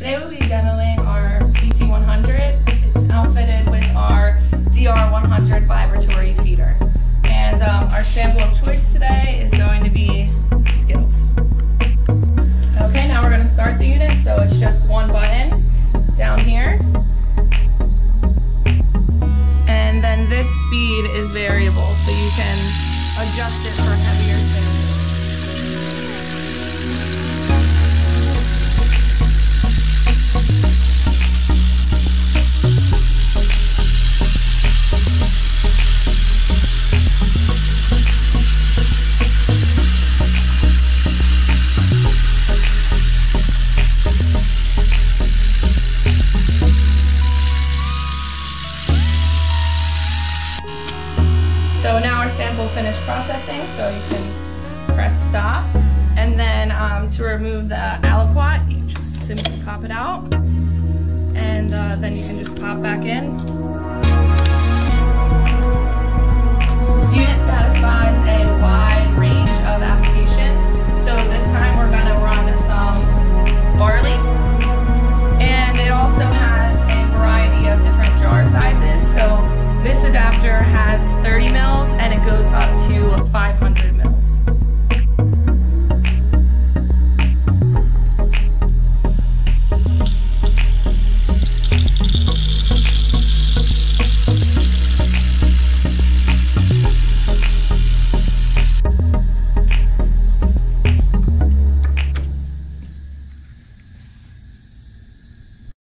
Today we'll be demoing our PT 100. It's outfitted with our DR 100 vibratory feeder. And our sample of choice today is going to be Skittles. Okay, now we're going to start the unit. So it's just one button down here. And then this speed is variable, so you can adjust it for heavier samples. So now our sample finished processing, so you can press stop. And then to remove the aliquot, you just simply pop it out. And then you can just pop back in. This unit satisfies a wide range of applications. So this time we're going to run some barley. And it also has a variety of different jar sizes. So this adapter has 30 mils and it goes up to 500 mils.